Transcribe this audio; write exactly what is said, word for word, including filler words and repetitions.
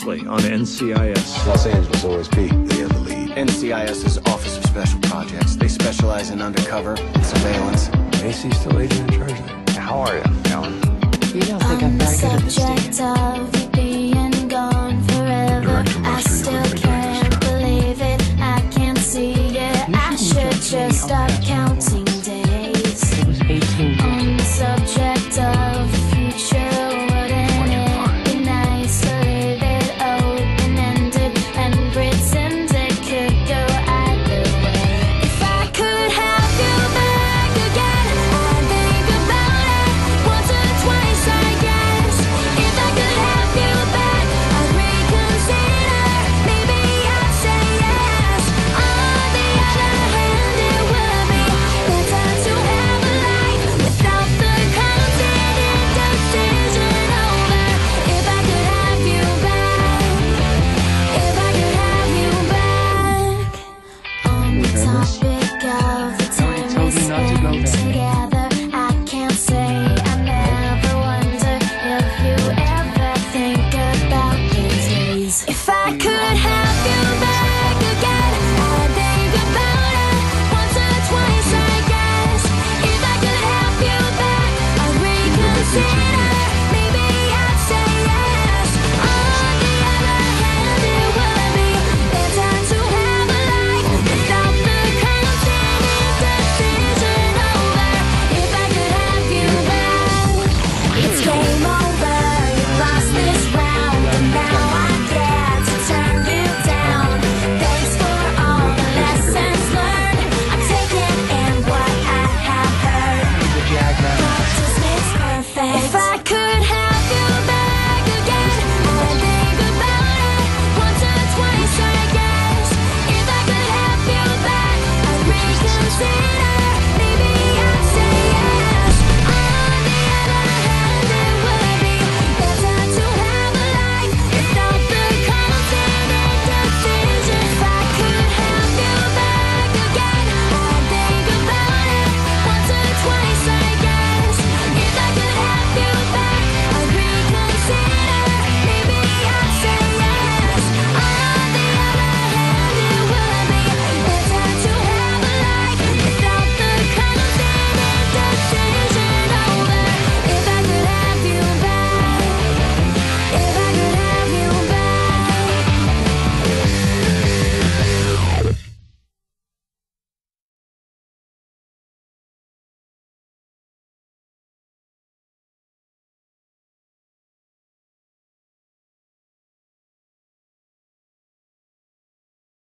Presley on N C I S. Los Angeles always be the other lead. N C I S is Office of Special Projects. They specialize in undercover and surveillance. Macy's still agent in charge there. How are you, Alan? You don't think I'm very good at this, do you? Just start counting days. It was eighteen.